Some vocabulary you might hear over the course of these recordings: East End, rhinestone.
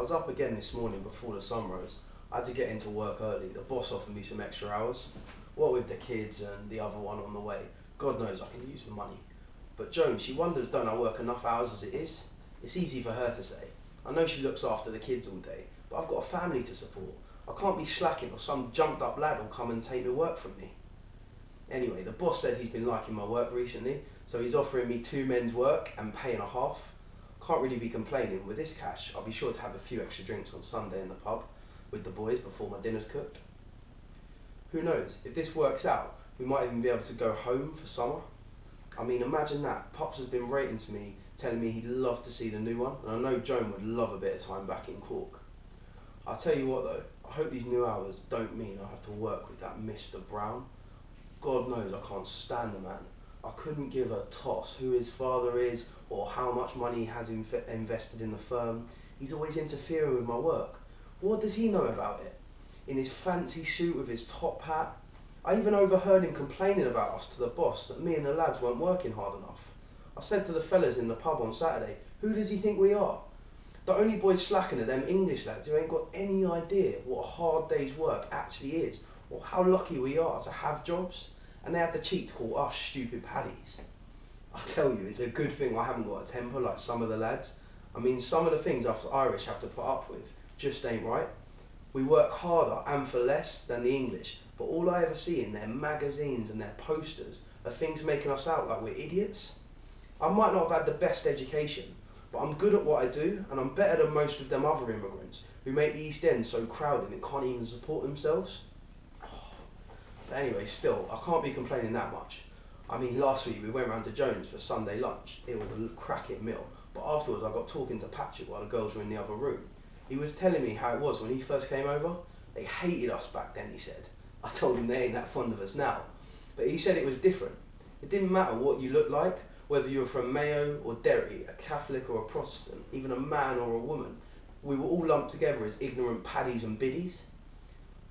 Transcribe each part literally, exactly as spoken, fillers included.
I was up again this morning before the sun rose. I had to get into work early. The boss offered me some extra hours. What with the kids and the other one on the way, God knows I can use the money. But Joan, she wonders don't I work enough hours as it is? It's easy for her to say. I know she looks after the kids all day, but I've got a family to support. I can't be slacking or some jumped up lad will come and take the work from me. Anyway, the boss said he's been liking my work recently, so he's offering me two men's work and pay and a half. Can't really be complaining. With this cash, I'll be sure to have a few extra drinks on Sunday in the pub with the boys before my dinner's cooked. Who knows, if this works out, we might even be able to go home for summer. I mean, imagine that. Pops has been rating to me, telling me he'd love to see the new one, and I know Joan would love a bit of time back in Cork. I'll tell you what though, I hope these new hours don't mean I have to work with that Mister Brown. God knows I can't stand the man. I couldn't give a toss who his father is or how much money he has inf invested in the firm. He's always interfering with my work. What does he know about it? In his fancy suit with his top hat. I even overheard him complaining about us to the boss that me and the lads weren't working hard enough. I said to the fellas in the pub on Saturday, who does he think we are? The only boys slacking are them English lads who ain't got any idea what a hard day's work actually is or how lucky we are to have jobs. And they had the cheek to call us stupid paddies. I tell you, it's a good thing I haven't got a temper like some of the lads. I mean, some of the things us Irish have to put up with just ain't right. We work harder and for less than the English, but all I ever see in their magazines and their posters are things making us out like we're idiots. I might not have had the best education, but I'm good at what I do, and I'm better than most of them other immigrants who make the East End so crowded and can't even support themselves. Anyway, still, I can't be complaining that much. I mean, last week we went round to Jones for Sunday lunch. It was a cracking meal, but afterwards I got talking to Patrick while the girls were in the other room. He was telling me how it was when he first came over. They hated us back then, he said. I told him they ain't that fond of us now. But he said it was different. It didn't matter what you looked like, whether you were from Mayo or Derry, a Catholic or a Protestant, even a man or a woman. We were all lumped together as ignorant paddies and biddies.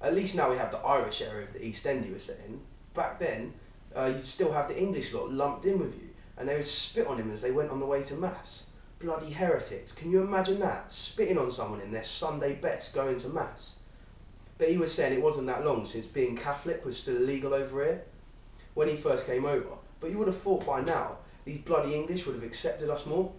At least now we have the Irish area of the East End, you were saying. Back then, uh, you'd still have the English lot lumped in with you, and they would spit on him as they went on the way to Mass. Bloody heretics, can you imagine that? Spitting on someone in their Sunday best going to Mass. But he was saying it wasn't that long since being Catholic was still illegal over here, when he first came over. But you would have thought by now, these bloody English would have accepted us more.